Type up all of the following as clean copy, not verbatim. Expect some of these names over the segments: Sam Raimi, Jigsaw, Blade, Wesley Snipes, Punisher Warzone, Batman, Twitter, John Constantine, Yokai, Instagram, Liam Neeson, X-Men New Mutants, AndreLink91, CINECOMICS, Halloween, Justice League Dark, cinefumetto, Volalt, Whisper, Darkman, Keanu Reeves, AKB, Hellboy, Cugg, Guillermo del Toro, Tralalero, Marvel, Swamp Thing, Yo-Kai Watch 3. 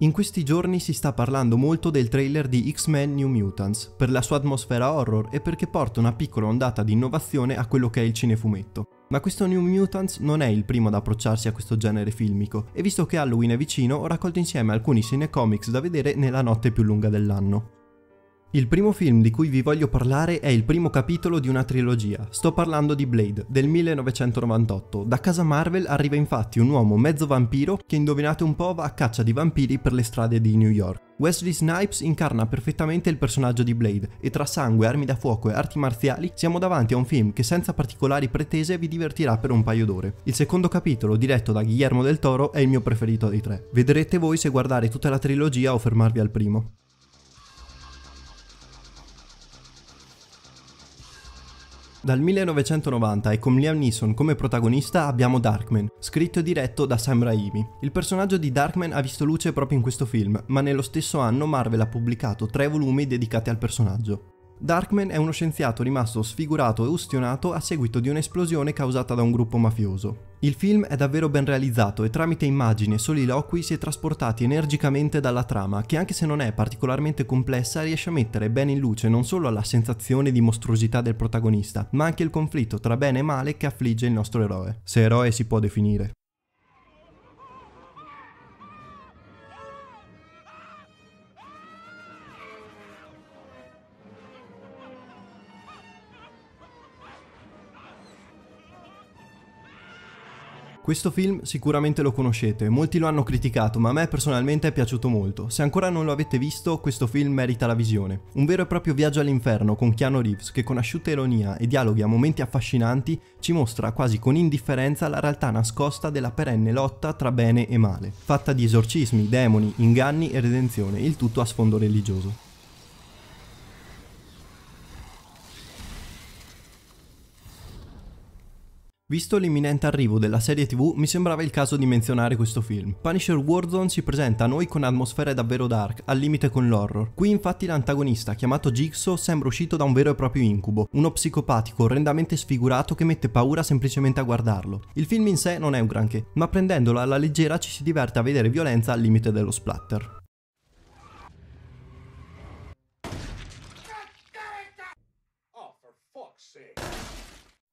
In questi giorni si sta parlando molto del trailer di X-Men New Mutants, per la sua atmosfera horror e perché porta una piccola ondata di innovazione a quello che è il cinefumetto. Ma questo New Mutants non è il primo ad approcciarsi a questo genere filmico, e visto che Halloween è vicino ho raccolto insieme alcuni cinecomics da vedere nella notte più lunga dell'anno. Il primo film di cui vi voglio parlare è il primo capitolo di una trilogia, sto parlando di Blade, del 1998. Da casa Marvel arriva infatti un uomo mezzo vampiro che, indovinate un po', va a caccia di vampiri per le strade di New York. Wesley Snipes incarna perfettamente il personaggio di Blade e tra sangue, armi da fuoco e arti marziali siamo davanti a un film che senza particolari pretese vi divertirà per un paio d'ore. Il secondo capitolo, diretto da Guillermo del Toro, è il mio preferito dei tre. Vedrete voi se guardare tutta la trilogia o fermarvi al primo. Dal 1990 e con Liam Neeson come protagonista abbiamo Darkman, scritto e diretto da Sam Raimi. Il personaggio di Darkman ha visto luce proprio in questo film, ma nello stesso anno Marvel ha pubblicato 3 volumi dedicati al personaggio. Darkman è uno scienziato rimasto sfigurato e ustionato a seguito di un'esplosione causata da un gruppo mafioso. Il film è davvero ben realizzato e tramite immagini e soliloqui si è trasportati energicamente dalla trama, che anche se non è particolarmente complessa riesce a mettere bene in luce non solo la sensazione di mostruosità del protagonista, ma anche il conflitto tra bene e male che affligge il nostro eroe, se eroe si può definire. Questo film sicuramente lo conoscete, molti lo hanno criticato, ma a me personalmente è piaciuto molto. Se ancora non lo avete visto, questo film merita la visione. Un vero e proprio viaggio all'inferno con Keanu Reeves che con asciutta ironia e dialoghi a momenti affascinanti ci mostra quasi con indifferenza la realtà nascosta della perenne lotta tra bene e male, fatta di esorcismi, demoni, inganni e redenzione, il tutto a sfondo religioso. Visto l'imminente arrivo della serie TV, mi sembrava il caso di menzionare questo film. Punisher Warzone si presenta a noi con atmosfere davvero dark, al limite con l'horror. Qui infatti l'antagonista, chiamato Jigsaw, sembra uscito da un vero e proprio incubo, uno psicopatico orrendamente sfigurato che mette paura semplicemente a guardarlo. Il film in sé non è un granché, ma prendendolo alla leggera ci si diverte a vedere violenza al limite dello splatter.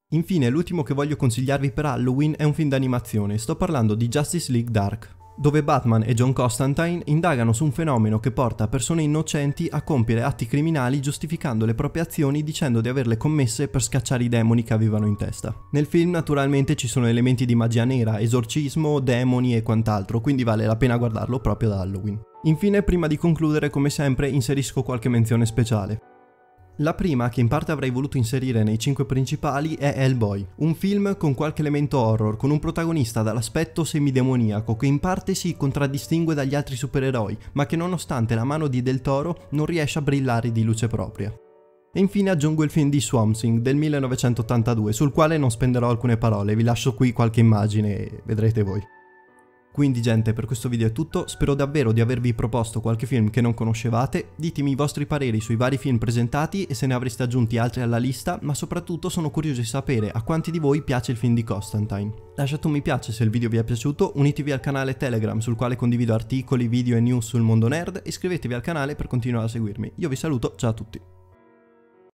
Infine, l'ultimo che voglio consigliarvi per Halloween è un film d'animazione, sto parlando di Justice League Dark, dove Batman e John Constantine indagano su un fenomeno che porta persone innocenti a compiere atti criminali giustificando le proprie azioni dicendo di averle commesse per scacciare i demoni che avevano in testa. Nel film naturalmente ci sono elementi di magia nera, esorcismo, demoni e quant'altro, quindi vale la pena guardarlo proprio da Halloween. Infine, prima di concludere, come sempre, inserisco qualche menzione speciale. La prima, che in parte avrei voluto inserire nei 5 principali, è Hellboy, un film con qualche elemento horror, con un protagonista dall'aspetto semidemoniaco che in parte si contraddistingue dagli altri supereroi, ma che nonostante la mano di Del Toro non riesce a brillare di luce propria. E infine aggiungo il film di Swamp Thing del 1982, sul quale non spenderò alcune parole, vi lascio qui qualche immagine e vedrete voi. Quindi gente, per questo video è tutto, spero davvero di avervi proposto qualche film che non conoscevate, ditemi i vostri pareri sui vari film presentati e se ne avreste aggiunti altri alla lista, ma soprattutto sono curioso di sapere a quanti di voi piace il film di Constantine. Lasciate un mi piace se il video vi è piaciuto, unitevi al canale Telegram sul quale condivido articoli, video e news sul mondo nerd, iscrivetevi al canale per continuare a seguirmi. Io vi saluto, ciao a tutti.